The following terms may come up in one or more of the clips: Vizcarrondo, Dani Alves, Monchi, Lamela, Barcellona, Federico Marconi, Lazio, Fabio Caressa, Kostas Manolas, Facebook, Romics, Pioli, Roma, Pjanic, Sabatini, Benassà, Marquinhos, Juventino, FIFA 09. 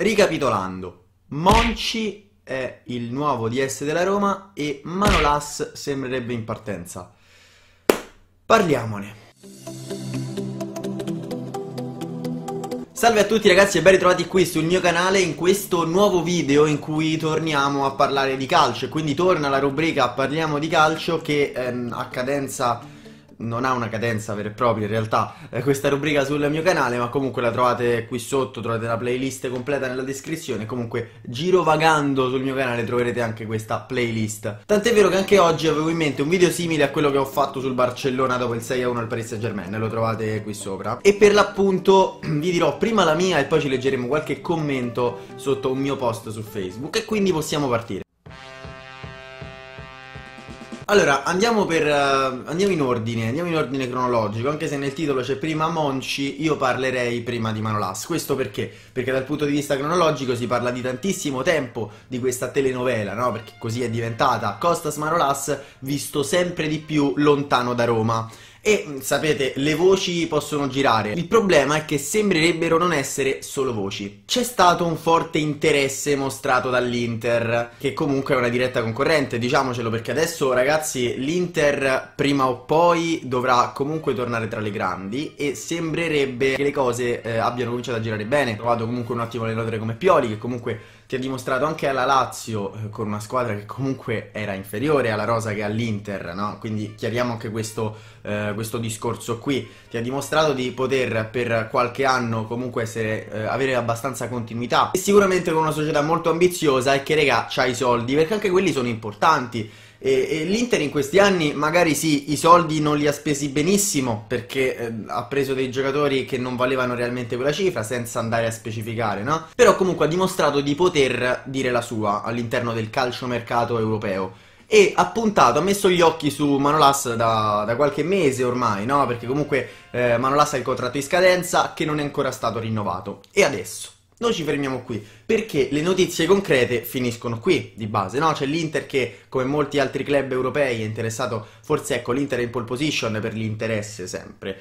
Ricapitolando, Monchi è il nuovo DS della Roma e Manolas sembrerebbe in partenza. Parliamone. Salve a tutti ragazzi e ben ritrovati qui sul mio canale in questo nuovo video in cui torniamo a parlare di calcio, e quindi torna la rubrica Parliamo di Calcio che a cadenza, non ha una cadenza vera e propria in realtà, questa rubrica sul mio canale, ma comunque la trovate qui sotto, trovate la playlist completa nella descrizione, comunque girovagando sul mio canale troverete anche questa playlist. Tant'è vero che anche oggi avevo in mente un video simile a quello che ho fatto sul Barcellona dopo il 6-1 al Paris Saint Germain, lo trovate qui sopra. E per l'appunto vi dirò prima la mia e poi ci leggeremo qualche commento sotto un mio post su Facebook, e quindi possiamo partire. Allora, andiamo in ordine cronologico, anche se nel titolo c'è prima Monchi, io parlerei prima di Manolas. Questo perché? Perché dal punto di vista cronologico si parla di tantissimo tempo di questa telenovela, no? Perché così è diventata. Kostas Manolas visto sempre di più lontano da Roma. E sapete, le voci possono girare, il problema è che sembrerebbero non essere solo voci. C'è stato un forte interesse mostrato dall'Inter, che comunque è una diretta concorrente, diciamocelo, perché adesso ragazzi l'Inter prima o poi dovrà comunque tornare tra le grandi e sembrerebbe che le cose abbiano cominciato a girare bene. Ho trovato comunque un ottimo allenatore come Pioli, che comunque ti ha dimostrato anche alla Lazio, con una squadra che comunque era inferiore alla rosa che all'Inter, no? Quindi chiariamo anche questo discorso qui. Ti ha dimostrato di poter per qualche anno comunque essere, avere abbastanza continuità, e sicuramente con una società molto ambiziosa e che regà c'ha i soldi, perché anche quelli sono importanti. E l'Inter in questi anni magari sì, i soldi non li ha spesi benissimo, perché ha preso dei giocatori che non valevano realmente quella cifra, senza andare a specificare, no? Però comunque ha dimostrato di poter dire la sua all'interno del calciomercato europeo, e ha puntato, ha messo gli occhi su Manolas da qualche mese ormai, no? Perché comunque Manolas ha il contratto in scadenza che non è ancora stato rinnovato. E adesso noi ci fermiamo qui, perché le notizie concrete finiscono qui, di base, no? C'è l'Inter che, come molti altri club europei, è interessato, forse ecco, l'Inter è in pole position per l'interesse sempre,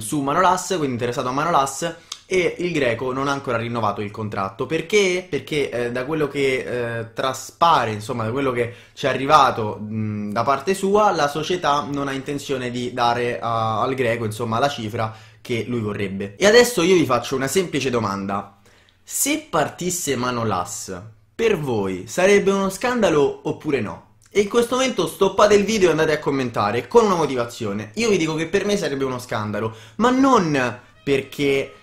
su Manolas, quindi interessato a Manolas, e il greco non ha ancora rinnovato il contratto. Perché? Perché da quello che traspare, insomma, da quello che ci è arrivato da parte sua, la società non ha intenzione di dare al greco, insomma, la cifra che lui vorrebbe. E adesso io vi faccio una semplice domanda. Se partisse Manolas, per voi sarebbe uno scandalo oppure no? E in questo momento stoppate il video e andate a commentare con una motivazione. Io vi dico che per me sarebbe uno scandalo, ma non perché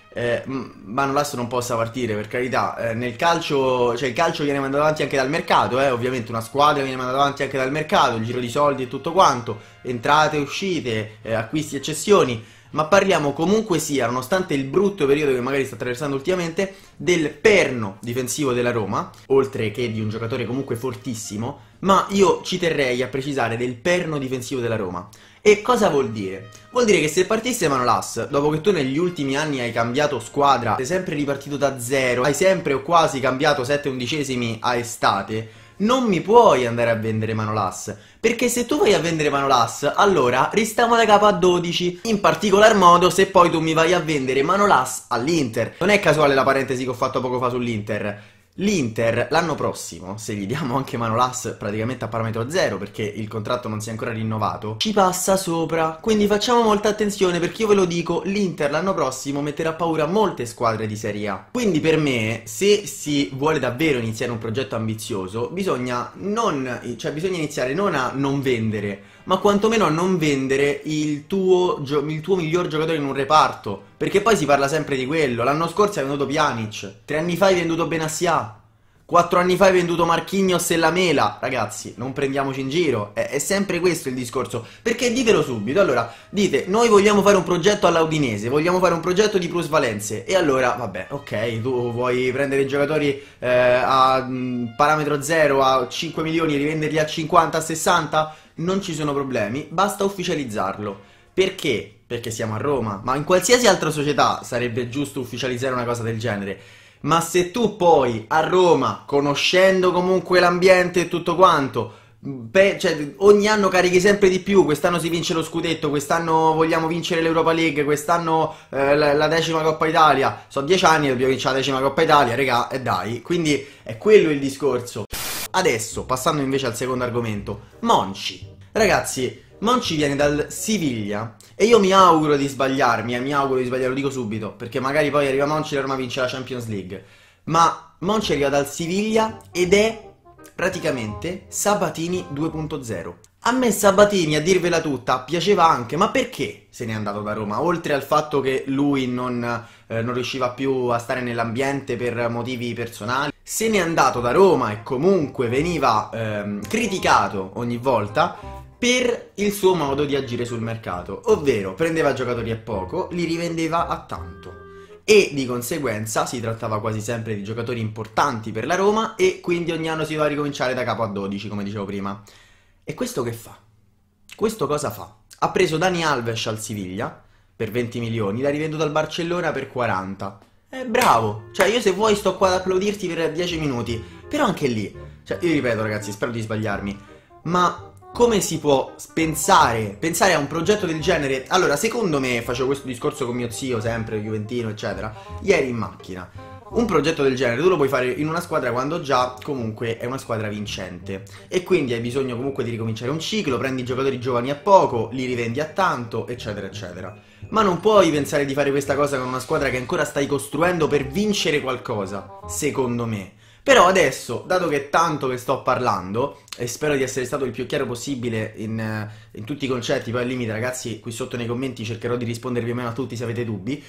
Manolas non possa partire, per carità, nel calcio, cioè il calcio viene mandato avanti anche dal mercato, ovviamente una squadra viene mandata avanti anche dal mercato, il giro di soldi e tutto quanto, entrate, uscite, acquisti e cessioni. Ma parliamo comunque sia, nonostante il brutto periodo che magari sta attraversando ultimamente, del perno difensivo della Roma, oltre che di un giocatore comunque fortissimo, ma io ci terrei a precisare del perno difensivo della Roma. E cosa vuol dire? Vuol dire che se partisse Manolas, dopo che tu negli ultimi anni hai cambiato squadra, sei sempre ripartito da zero, hai sempre o quasi cambiato 7/11 a estate, non mi puoi andare a vendere Manolas, perché se tu vai a vendere Manolas, allora restiamo da capo a 12, in particolar modo se poi tu mi vai a vendere Manolas all'Inter. Non è casuale la parentesi che ho fatto poco fa sull'Inter. L'Inter l'anno prossimo, se gli diamo anche Manolas praticamente a parametro zero, perché il contratto non si è ancora rinnovato, ci passa sopra. Quindi facciamo molta attenzione, perché io ve lo dico, l'Inter l'anno prossimo metterà a paura molte squadre di Serie A. Quindi per me, se si vuole davvero iniziare un progetto ambizioso, bisogna iniziare non a non vendere, ma quantomeno a non vendere il tuo miglior giocatore in un reparto, perché poi si parla sempre di quello. L'anno scorso hai venduto Pjanic, 3 anni fa hai venduto Benassà, 4 anni fa hai venduto Marquinhos e Lamela. Ragazzi, non prendiamoci in giro, è sempre questo il discorso. Perché ditelo subito, allora, dite, noi vogliamo fare un progetto all'Udinese, vogliamo fare un progetto di plusvalenze, e allora, vabbè, ok, tu vuoi prendere i giocatori a parametro zero, a 5 milioni, rivenderli a 50, a 60... Non ci sono problemi, basta ufficializzarlo. Perché? Perché siamo a Roma, ma in qualsiasi altra società sarebbe giusto ufficializzare una cosa del genere. Ma se tu poi a Roma, conoscendo comunque l'ambiente e tutto quanto, Beh, cioè, ogni anno carichi sempre di più. Quest'anno si vince lo scudetto, quest'anno vogliamo vincere l'Europa League, quest'anno la decima Coppa Italia. So 10 anni che dobbiamo vincere la decima Coppa Italia, regà, e dai. Quindi è quello il discorso. Adesso, passando invece al secondo argomento, Monchi. Ragazzi, Monchi viene dal Siviglia e io mi auguro di sbagliarmi, mi auguro di sbagliare, lo dico subito, perché magari poi arriva Monchi e la Roma vince la Champions League. Ma Monchi arriva dal Siviglia ed è praticamente Sabatini 2.0. A me Sabatini, a dirvela tutta, piaceva anche, ma perché se n'è andato da Roma? Oltre al fatto che lui non riusciva più a stare nell'ambiente per motivi personali, se n'è andato da Roma e comunque veniva criticato ogni volta per il suo modo di agire sul mercato, ovvero prendeva giocatori a poco, li rivendeva a tanto. E di conseguenza si trattava quasi sempre di giocatori importanti per la Roma e quindi ogni anno si va a ricominciare da capo a 12, come dicevo prima. E questo che fa? Questo cosa fa? Ha preso Dani Alves al Siviglia per 20 milioni, l'ha rivenduto al Barcellona per 40. Bravo! Cioè io, se vuoi, sto qua ad applaudirti per 10 minuti. Però anche lì, cioè, io ripeto ragazzi, spero di sbagliarmi, ma come si può pensare a un progetto del genere? Allora, secondo me, facevo questo discorso con mio zio sempre, Juventino, eccetera, ieri in macchina. Un progetto del genere tu lo puoi fare in una squadra quando già comunque è una squadra vincente e quindi hai bisogno comunque di ricominciare un ciclo, prendi giocatori giovani a poco, li rivendi a tanto, eccetera, eccetera. Ma non puoi pensare di fare questa cosa con una squadra che ancora stai costruendo per vincere qualcosa, secondo me. Però adesso, dato che è tanto che sto parlando, e spero di essere stato il più chiaro possibile in tutti i concetti, poi al limite ragazzi qui sotto nei commenti cercherò di rispondere più o meno a tutti se avete dubbi.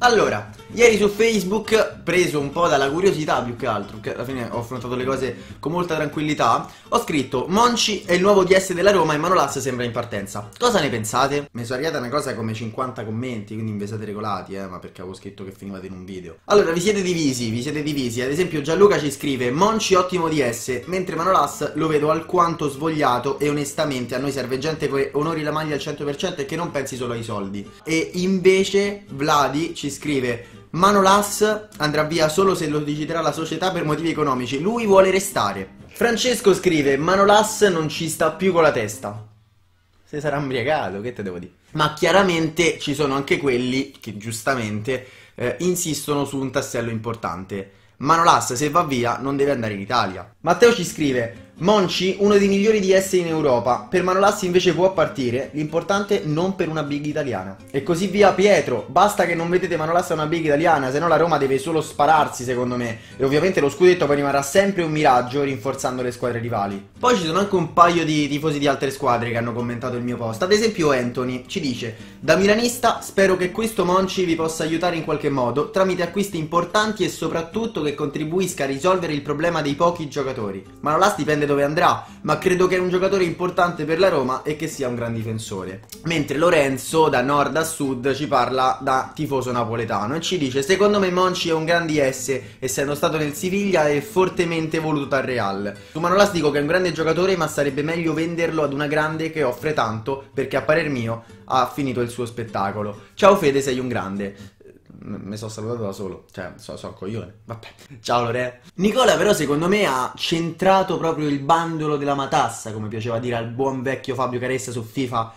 Allora, ieri su Facebook, preso un po' dalla curiosità più che altro, perché alla fine ho affrontato le cose con molta tranquillità, ho scritto: Monchi è il nuovo DS della Roma e Manolas sembra in partenza. Cosa ne pensate? Mi sono arrivata una cosa come 50 commenti, quindi vi siete regolati, ma perché avevo scritto che finivate in un video. Allora, vi siete divisi. Ad esempio Gianluca ci scrive: Monchi ottimo DS, mentre Manolas lo vedo alquanto svogliato e onestamente a noi serve gente che onori la maglia al 100% e che non pensi solo ai soldi. E invece Vladi ci scrive: Manolas andrà via solo se lo deciderà la società per motivi economici, lui vuole restare. Francesco scrive: Manolas non ci sta più con la testa, se sarà imbriagato, che te devo dire. Ma chiaramente ci sono anche quelli che giustamente insistono su un tassello importante: Manolas se va via non deve andare in Italia. Matteo ci scrive: Monchi uno dei migliori DS in Europa, per Manolas invece può partire, l'importante non per una big italiana. E così via Pietro: basta che non mettete Manolas a una big italiana, se no la Roma deve solo spararsi secondo me, e ovviamente lo scudetto poi rimarrà sempre un miraggio rinforzando le squadre rivali. Poi ci sono anche un paio di tifosi di altre squadre che hanno commentato il mio post, ad esempio Anthony ci dice: da milanista spero che questo Monchi vi possa aiutare in qualche modo tramite acquisti importanti e soprattutto che contribuisca a risolvere il problema dei pochi giocatori. Manolas dipende dove andrà, ma credo che è un giocatore importante per la Roma e che sia un gran difensore. Mentre Lorenzo, da nord a sud, ci parla da tifoso napoletano e ci dice: secondo me Monchi è un gran DS, essendo stato nel Siviglia e fortemente voluto dal Real. Su Manolas dico che è un grande giocatore, ma sarebbe meglio venderlo ad una grande che offre tanto, perché a parer mio ha finito il suo spettacolo. Ciao Fede, sei un grande. Mi sono salutato da solo, cioè so un coglione, vabbè. Ciao Lore. Nicola però secondo me ha centrato proprio il bandolo della matassa, come piaceva dire al buon vecchio Fabio Caressa su FIFA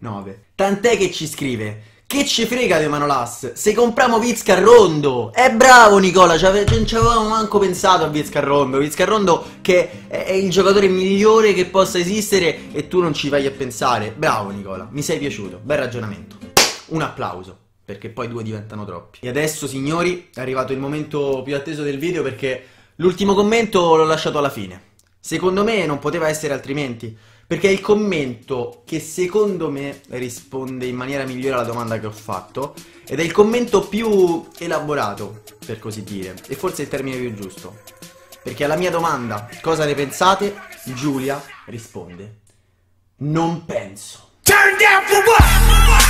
09. Tant'è che ci scrive: che ci frega di Manolas, se compriamo Vizcarrondo. È bravo Nicola, non ci avevamo manco pensato a Vizcarrondo. Vizcarrondo che è il giocatore migliore che possa esistere e tu non ci vai a pensare. Bravo Nicola, mi sei piaciuto, bel ragionamento. Un applauso, perché poi due diventano troppi. E adesso signori è arrivato il momento più atteso del video, perché l'ultimo commento l'ho lasciato alla fine. Secondo me non poteva essere altrimenti, perché è il commento che secondo me risponde in maniera migliore alla domanda che ho fatto ed è il commento più elaborato, per così dire, e forse il termine più giusto, perché alla mia domanda "cosa ne pensate?" Giulia risponde: non penso. Turn down for what?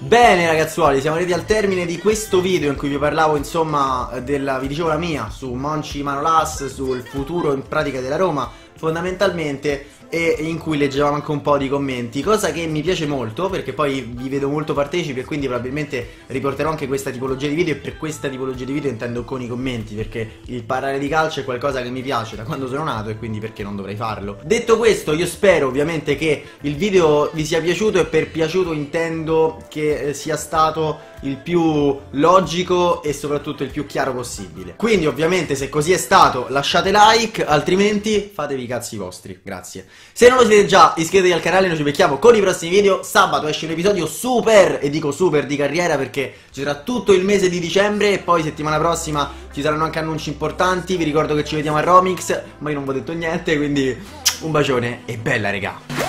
Bene ragazzuoli, siamo arrivati al termine di questo video in cui vi parlavo insomma vi dicevo la mia su Monchi, Manolas, sul futuro in pratica della Roma fondamentalmente, e in cui leggevamo anche un po' di commenti, cosa che mi piace molto perché poi vi vedo molto partecipi e quindi probabilmente riporterò anche questa tipologia di video, e per questa tipologia di video intendo con i commenti, perché il parlare di calcio è qualcosa che mi piace da quando sono nato e quindi perché non dovrei farlo. Detto questo, io spero ovviamente che il video vi sia piaciuto, e per piaciuto intendo che sia stato il più logico e soprattutto il più chiaro possibile. Quindi ovviamente se così è stato lasciate like, altrimenti fatevi i cazzi vostri, grazie. Se non lo siete già, iscrivetevi al canale e noi ci becchiamo con i prossimi video. Sabato esce un episodio super, e dico super, di carriera, perché ci sarà tutto il mese di dicembre e poi settimana prossima ci saranno anche annunci importanti. Vi ricordo che ci vediamo a Romics, ma io non vi ho detto niente, quindi un bacione e bella regà.